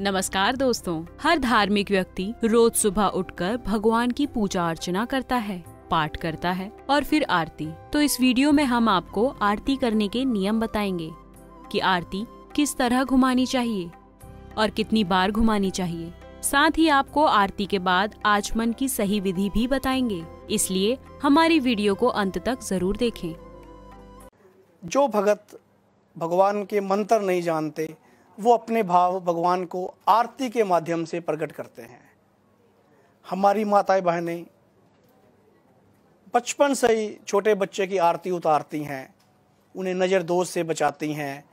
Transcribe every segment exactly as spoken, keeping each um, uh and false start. नमस्कार दोस्तों, हर धार्मिक व्यक्ति रोज सुबह उठकर भगवान की पूजा अर्चना करता है, पाठ करता है और फिर आरती। तो इस वीडियो में हम आपको आरती करने के नियम बताएंगे कि आरती किस तरह घुमानी चाहिए और कितनी बार घुमानी चाहिए। साथ ही आपको आरती के बाद आचमन की सही विधि भी बताएंगे, इसलिए हमारी वीडियो को अंत तक जरूर देखें। जो भगत भगवान के मंत्र नहीं जानते वो अपने भाव भगवान को आरती के माध्यम से प्रकट करते हैं। हमारी माताएं बहनें बचपन से ही छोटे बच्चे की आरती उतारती हैं, उन्हें नज़र दोष से बचाती हैं।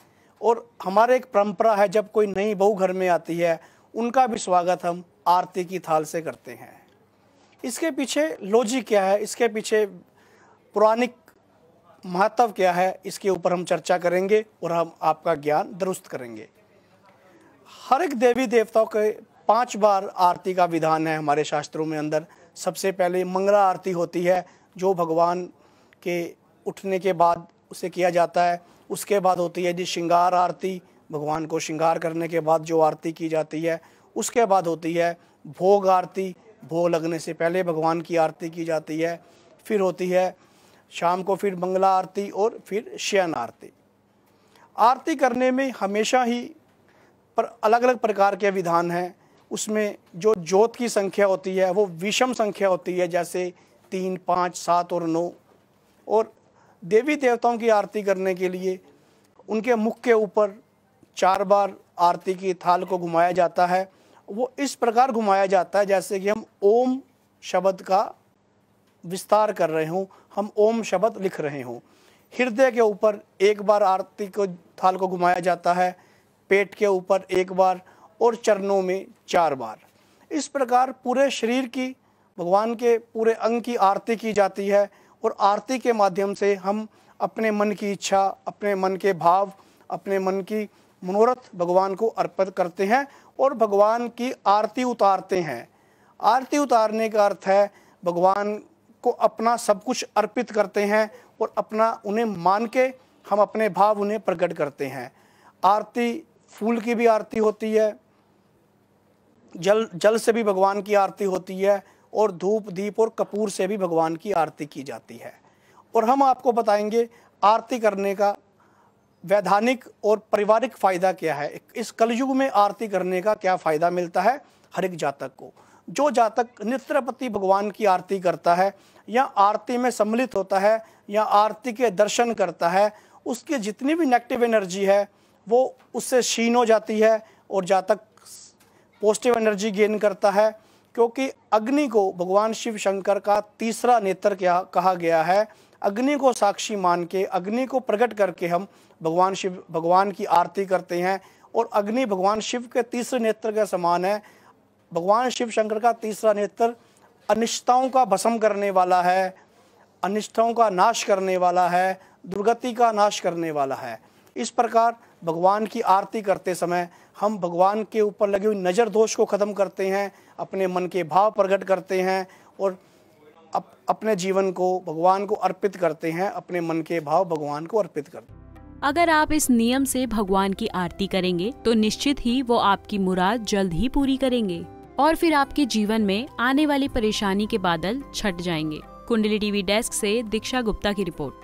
और हमारे एक परंपरा है, जब कोई नई बहू घर में आती है उनका भी स्वागत हम आरती की थाल से करते हैं। इसके पीछे लॉजिक क्या है, इसके पीछे पौराणिक महत्व क्या है, इसके ऊपर हम चर्चा करेंगे और हम आपका ज्ञान दुरुस्त करेंगे। हर एक देवी देवताओं के पांच बार आरती का विधान है हमारे शास्त्रों में अंदर। सबसे पहले मंगला आरती होती है, जो भगवान के उठने के बाद उसे किया जाता है। उसके बाद होती है जी श्रृंगार आरती, भगवान को श्रृंगार करने के बाद जो आरती की जाती है। उसके बाद होती है भोग आरती, भोग लगने से पहले भगवान की आरती की जाती है। फिर होती है शाम को फिर मंगला आरती और फिर शयन आरती। आरती करने में हमेशा ही पर अलग अलग प्रकार के विधान हैं। उसमें जो ज्योत की संख्या होती है वो विषम संख्या होती है, जैसे तीन, पाँच, सात और नौ। और देवी देवताओं की आरती करने के लिए उनके मुख के ऊपर चार बार आरती की थाल को घुमाया जाता है। वो इस प्रकार घुमाया जाता है जैसे कि हम ओम शब्द का विस्तार कर रहे हों, हम ओम शब्द लिख रहे हों। हृदय के ऊपर एक बार आरती को थाल को घुमाया जाता है, पेट के ऊपर एक बार और चरणों में चार बार। इस प्रकार पूरे शरीर की, भगवान के पूरे अंग की आरती की जाती है। और आरती के माध्यम से हम अपने मन की इच्छा, अपने मन के भाव, अपने मन की मनोरथ भगवान को अर्पित करते हैं और भगवान की आरती उतारते हैं। आरती उतारने का अर्थ है भगवान को अपना सब कुछ अर्पित करते हैं और अपना उन्हें मान के हम अपने भाव उन्हें प्रकट करते हैं। आरती फूल की भी आरती होती है, जल जल से भी भगवान की आरती होती है और धूप, दीप और कपूर से भी भगवान की आरती की जाती है। और हम आपको बताएंगे आरती करने का वैधानिक और पारिवारिक फ़ायदा क्या है, इस कलयुग में आरती करने का क्या फ़ायदा मिलता है हर एक जातक को। जो जातक नित्यप्रति भगवान की आरती करता है या आरती में सम्मिलित होता है या आरती के दर्शन करता है, उसकी जितनी भी नेगेटिव एनर्जी है वो उससे क्षीण हो जाती है और जातक पॉजिटिव एनर्जी गेन करता है। क्योंकि अग्नि को भगवान शिव शंकर का तीसरा नेत्र क्या कहा गया है। अग्नि को साक्षी मान के, अग्नि को प्रकट करके हम भगवान शिव भगवान की आरती करते हैं। और अग्नि भगवान शिव के तीसरे नेत्र के समान है। भगवान शिव शंकर का तीसरा नेत्र अनिष्टताओं का भस्म करने वाला है, अनिष्टताओं का नाश करने वाला है, दुर्गति का नाश करने वाला है। इस प्रकार भगवान की आरती करते समय हम भगवान के ऊपर लगी हुई नज़र दोष को ख़त्म करते हैं, अपने मन के भाव प्रकट करते हैं और अप, अपने जीवन को भगवान को अर्पित करते हैं, अपने मन के भाव भगवान को अर्पित करते हैं। अगर आप इस नियम से भगवान की आरती करेंगे तो निश्चित ही वो आपकी मुराद जल्द ही पूरी करेंगे और फिर आपके जीवन में आने वाली परेशानी के बादल छट जाएंगे। कुंडली टीवी डेस्क से दीक्षा गुप्ता की रिपोर्ट।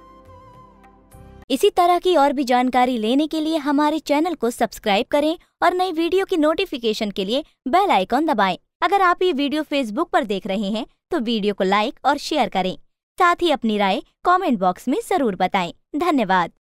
इसी तरह की और भी जानकारी लेने के लिए हमारे चैनल को सब्सक्राइब करें और नई वीडियो की नोटिफिकेशन के लिए बेल आइकॉन दबाएं। अगर आप ये वीडियो फेसबुक पर देख रहे हैं तो वीडियो को लाइक और शेयर करें। साथ ही अपनी राय कमेंट बॉक्स में जरूर बताएं। धन्यवाद।